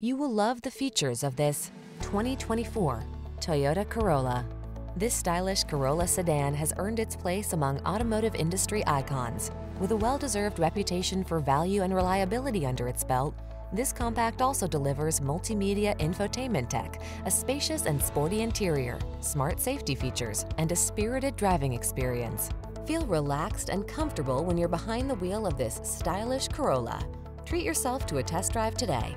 You will love the features of this 2024 Toyota Corolla. This stylish Corolla sedan has earned its place among automotive industry icons. With a well-deserved reputation for value and reliability under its belt, this compact also delivers multimedia infotainment tech, a spacious and sporty interior, smart safety features, and a spirited driving experience. Feel relaxed and comfortable when you're behind the wheel of this stylish Corolla. Treat yourself to a test drive today.